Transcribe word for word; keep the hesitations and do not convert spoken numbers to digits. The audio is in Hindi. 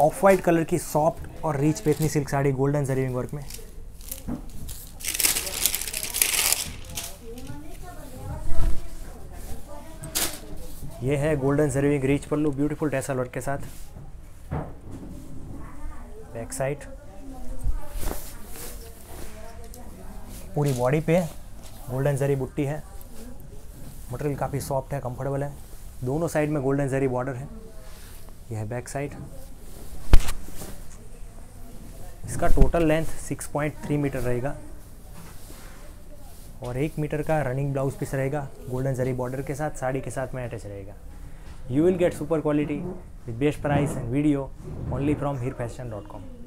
ऑफ वाइट कलर की सॉफ्ट और rich Paithani silk sari golden zari work में। ये है गोल्डन जरीविंग rich pallu beautiful tassel work के साथ। बैक साइड पूरी बॉडी पे गोल्डन जरी बुट्टी है। मटेरियल काफ़ी सॉफ्ट है, कंफर्टेबल है। दोनों साइड में गोल्डन जरी बॉर्डर है। यह है बैक साइड। इसका टोटल लेंथ छह पॉइंट तीन मीटर रहेगा और एक मीटर का रनिंग ब्लाउज पीस रहेगा गोल्डन जरी बॉर्डर के साथ, साड़ी के साथ में अटैच रहेगा। You will get super quality with best price and video only from Heer fashion dot com.